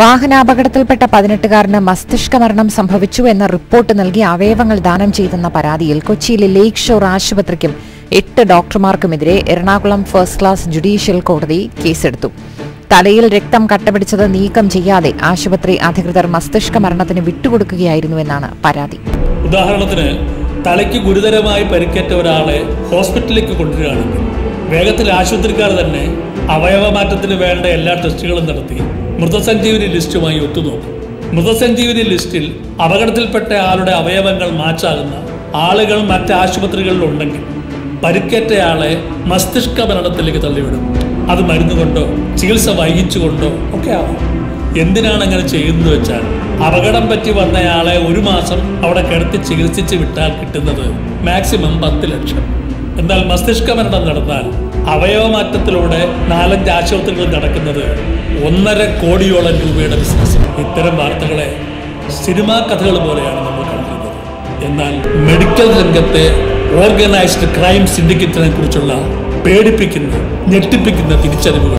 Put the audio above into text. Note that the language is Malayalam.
വാഹനാപകടത്തിൽപ്പെട്ട 18-കാരന് മസ്തിഷ്കമരണം സംഭവിച്ചു എന്ന റിപ്പോർട്ട് നൽകി അവയവങ്ങൾ ദാനം ചെയ്തെന്ന പരാതിയിൽ കൊച്ചിയിലെ ലേക്ക് ഷോർ ആശുപത്രിക്കും 8 ഡോക്ടർമാർക്കുമെതിരെ എറണാകുളം ഫസ്റ്റ് ക്ലാസ് ജുഡീഷ്യൽ കോടതി കേസെടുത്തു. തലയിൽ രക്തം കട്ടപിടിച്ചത് നീക്കം ചെയ്യാതെ ആശുപത്രി അധികൃതർ മസ്തിഷ്കമരണത്തിന് വിട്ടുകൊടുക്കുകയായിരുന്നുവെന്നാണ് പരാതി. ഉദാഹരണത്തിന്, തലയ്ക്ക് ഗുരുതരമായി പരിക്കേറ്റ ഒരാളെ ഹോസ്പിറ്റലിലേക്ക് കൊണ്ടുവരികയാണെങ്കിൽ വേഗത്തിൽ ആശുപത്രിക്കാർ തന്നെ അവയവമാറ്റത്തിന് വേണ്ട എല്ലാ ടെസ്റ്റുകളും നടത്തി മൃതസഞ്ജീവനി ലിസ്റ്റുമായി ഒത്തുനോക്കും. മൃതസഞ്ജീവനി ലിസ്റ്റിൽ അപകടത്തിൽപ്പെട്ട ആളുടെ അവയവങ്ങൾ മാറ്റാകുന്ന ആളുകൾ മറ്റ് ആശുപത്രികളിലുണ്ടെങ്കിൽ പരിക്കേറ്റയാളെ മസ്തിഷ്ക മരണത്തിലേക്ക് തള്ളിവിടും. അത് മരുന്നുകൊണ്ടോ ചികിത്സ വൈകിച്ചുകൊണ്ടോ ഒക്കെ ആവാം. എന്തിനാണ് അങ്ങനെ ചെയ്യുന്നത് വെച്ചാൽ, അപകടം പറ്റി വന്നയാളെ ഒരു മാസം അവിടെ കിടത്തി ചികിത്സിച്ച് വിട്ടാൽ കിട്ടുന്നത് മാക്സിമം 10 ലക്ഷം. എന്നാൽ മസ്തിഷ്ക മരണം നടന്നാൽ അവയവമാറ്റത്തിലൂടെ 4-5 ആശുപത്രികൾ നടക്കുന്നത് 1.5 കോടിയോളം രൂപയുടെ ബിസിനസ്. ഇത്തരം വാർത്തകളെ സിനിമാ കഥകൾ പോലെയാണ് നമ്മൾ കണ്ടിരുന്നത്. എന്നാൽ മെഡിക്കൽ രംഗത്തെ ഓർഗനൈസ്ഡ് ക്രൈം സിൻഡിക്കേറ്റിനെ കുറിച്ചുള്ള പേടിപ്പിക്കുന്ന, ഞെട്ടിപ്പിക്കുന്ന തിരിച്ചറിവുകൾ